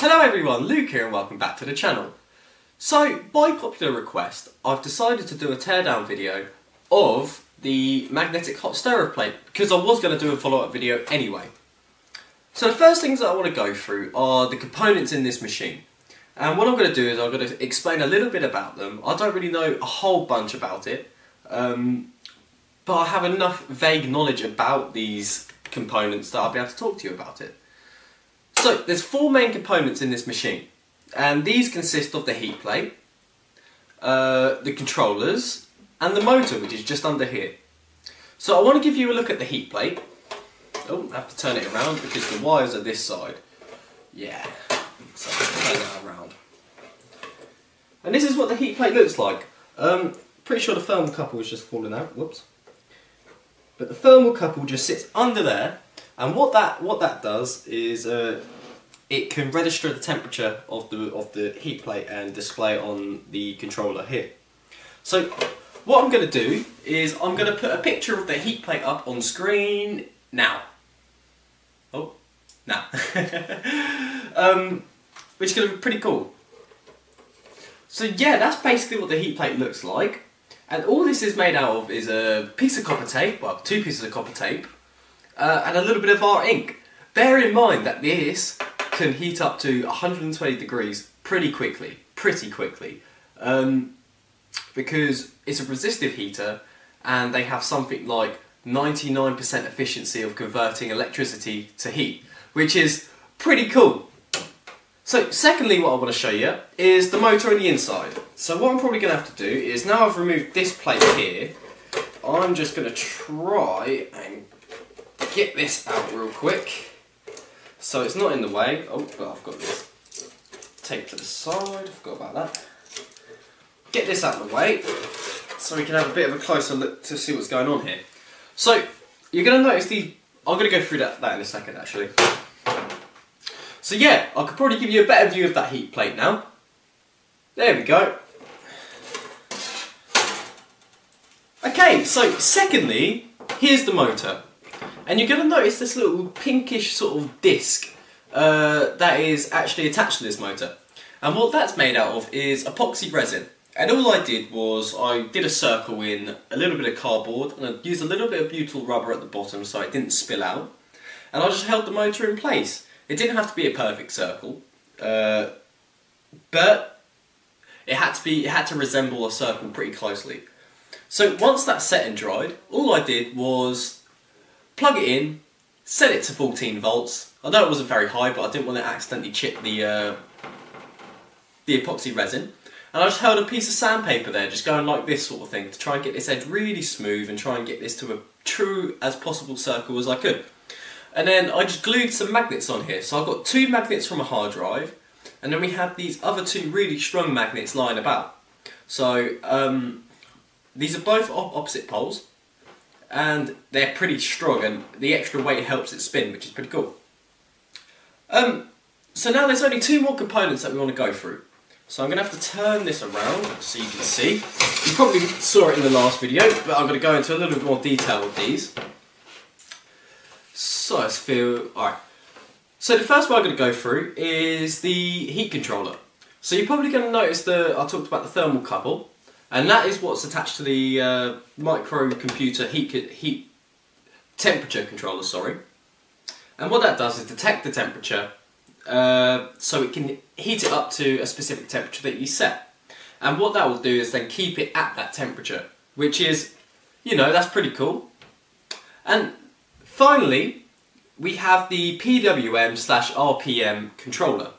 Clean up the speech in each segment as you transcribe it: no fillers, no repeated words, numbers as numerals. Hello everyone, Luke here and welcome back to the channel. So, by popular request, I've decided to do a teardown video of the magnetic hot stirrer plate because I was going to do a follow-up video anyway. So the first things that I want to go through are the components in this machine. And what I'm going to do is I'm going to explain a little bit about them. I don't really know a whole bunch about it, but I have enough vague knowledge about these components that I'll be able to talk to you about it. So, there's four main components in this machine, and these consist of the heat plate, the controllers, and the motor, which is just under here. So I want to give you a look at the heat plate. Oh, I have to turn it around because the wires are this side. Yeah, so I'll turn that around. And this is what the heat plate looks like. Pretty sure the thermal couple is just falling out, whoops. But the thermal couple just sits under there. And what that does is it can register the temperature of the heat plate and display on the controller here. So what I'm going to do is I'm going to put a picture of the heat plate up on screen now. Oh, now. Which is going to be pretty cool. So yeah, that's basically what the heat plate looks like. And all this is made out of is a piece of copper tape, well, two pieces of copper tape. And a little bit of our ink. Bear in mind that this can heat up to 120 degrees pretty quickly. Because it's a resistive heater and they have something like 99% efficiency of converting electricity to heat, which is pretty cool. So secondly, what I want to show you is the motor on the inside. So what I'm probably going to have to do is, now I've removed this plate here, I'm just going to try and get this out real quick so it's not in the way. Oh, well, I've got this tape to the side, I forgot about that. Get this out of the way so we can have a bit of a closer look to see what's going on here. So you're going to notice I'm going to go through that in a second actually. So yeah, I could probably give you a better view of that heat plate now. There we go. Okay, so secondly, here's the motor. And you're going to notice this little pinkish sort of disc that is actually attached to this motor. And what that's made out of is epoxy resin. And all I did was I did a circle in a little bit of cardboard and I used a little bit of butyl rubber at the bottom so it didn't spill out. And I just held the motor in place. It didn't have to be a perfect circle, but it had to resemble a circle pretty closely. So once that's set and dried, all I did was plug it in, set it to 14 volts. I know it wasn't very high, but I didn't want to accidentally chip the epoxy resin. And I just held a piece of sandpaper there, just going like this sort of thing, to try and get this edge really smooth and try and get this to a true as possible circle as I could. And then I just glued some magnets on here. So I've got two magnets from a hard drive, and then we have these other two really strong magnets lying about. So these are both opposite poles. And they're pretty strong, and the extra weight helps it spin, which is pretty cool. So now there's only two more components that we want to go through. So I'm going to have to turn this around so you can see. You probably saw it in the last video, but I'm going to go into a little bit more detail with these. So let's feel... Alright. So the first one I'm going to go through is the heat controller. So you're probably going to notice that I talked about the thermocouple. And that is what's attached to the microcomputer heat temperature controller, sorry. And what that does is detect the temperature so it can heat it up to a specific temperature that you set. And what that will do is then keep it at that temperature, which is, you know, that's pretty cool. And finally, we have the PWM/RPM controller.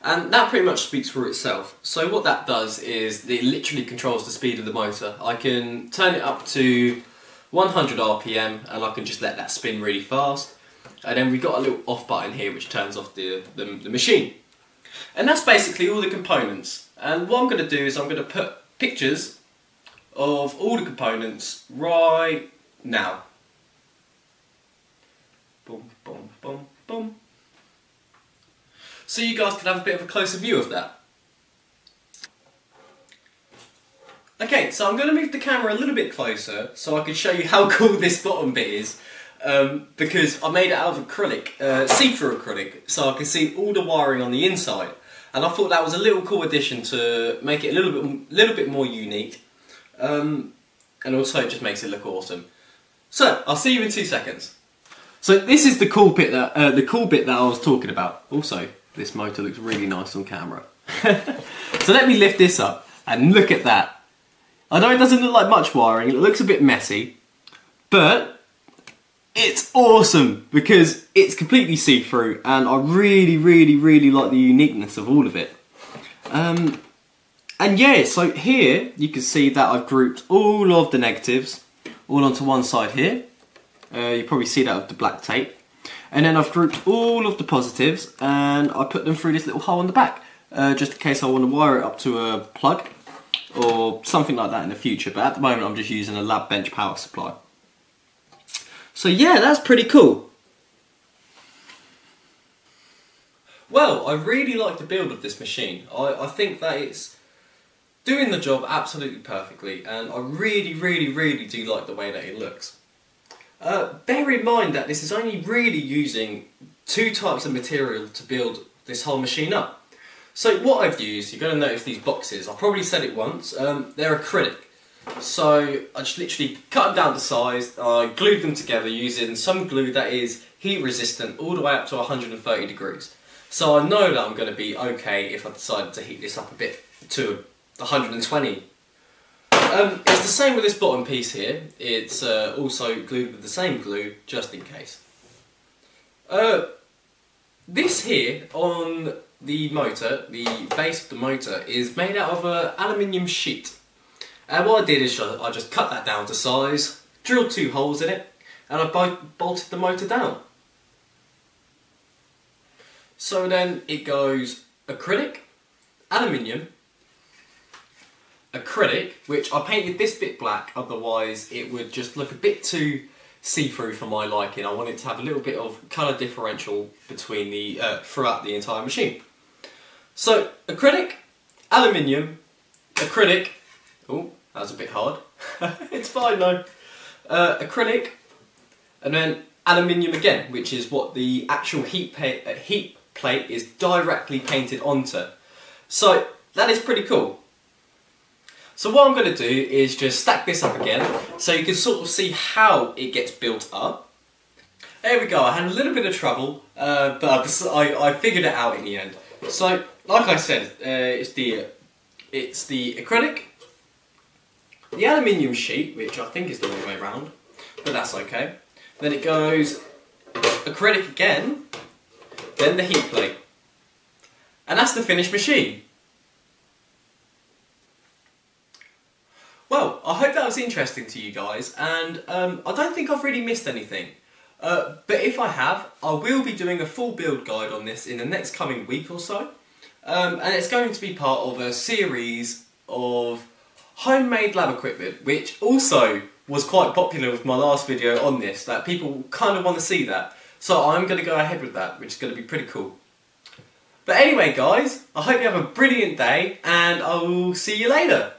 And that pretty much speaks for itself. So what that does is it literally controls the speed of the motor. I can turn it up to 100 RPM and I can just let that spin really fast. And then we've got a little off button here which turns off the machine. And that's basically all the components. And what I'm going to do is I'm going to put pictures of all the components right now. Boom, boom, boom, boom. So you guys can have a bit of a closer view of that. Okay, so I'm going to move the camera a little bit closer so I can show you how cool this bottom bit is. because I made it out of acrylic, see-through acrylic, so I could see all the wiring on the inside. And I thought that was a little cool addition to make it a little bit more unique. And also it just makes it look awesome. So, I'll see you in 2 seconds. So this is the cool bit that I was talking about. Also, this motor looks really nice on camera. So let me lift this up and look at that. I know it doesn't look like much wiring, it looks a bit messy, but it's awesome because it's completely see-through and I really like the uniqueness of all of it. And yeah, so here you can see that I've grouped all of the negatives all onto one side here. You probably see that with the black tape. And then I've grouped all of the positives and I put them through this little hole on the back, just in case I want to wire it up to a plug or something like that in the future, but at the moment I'm just using a lab bench power supply. So yeah, that's pretty cool. Well, I really like the build of this machine. I think that it's doing the job absolutely perfectly, and I really do like the way that it looks. Bear in mind that this is only really using 2 types of material to build this whole machine up. So what I've used, you're going to notice these boxes, I've probably said it once, they're acrylic. So I just literally cut them down to size, I glued them together using some glue that is heat resistant all the way up to 130 degrees. So I know that I'm going to be okay if I decided to heat this up a bit to 120. It's the same with this bottom piece here, it's also glued with the same glue, just in case. This here on the motor, the base of the motor, is made out of an aluminium sheet. And what I did is I just cut that down to size, drilled 2 holes in it, and I bolted the motor down. So then it goes acrylic, aluminium, acrylic, which I painted this bit black, otherwise it would just look a bit too see-through for my liking. I wanted to have a little bit of colour differential between the throughout the entire machine. So acrylic, aluminium, acrylic. Oh, that was a bit hard. It's fine though. Acrylic, and then aluminium again, which is what the actual heat plate is directly painted onto. So that is pretty cool. So what I'm going to do is just stack this up again, so you can sort of see how it gets built up. There we go, I had a little bit of trouble, but I figured it out in the end. So, like I said, it's the acrylic, the aluminium sheet, which I think is the wrong way around, but that's okay. Then it goes acrylic again, then the heat plate. And that's the finished machine. Well, I hope that was interesting to you guys, and I don't think I've really missed anything. But if I have, I will be doing a full build guide on this in the next coming week or so. And it's going to be part of a series of homemade lab equipment, which also was quite popular with my last video on this, that people kind of want to see that. So I'm going to go ahead with that, which is going to be pretty cool. But anyway guys, I hope you have a brilliant day, and I will see you later.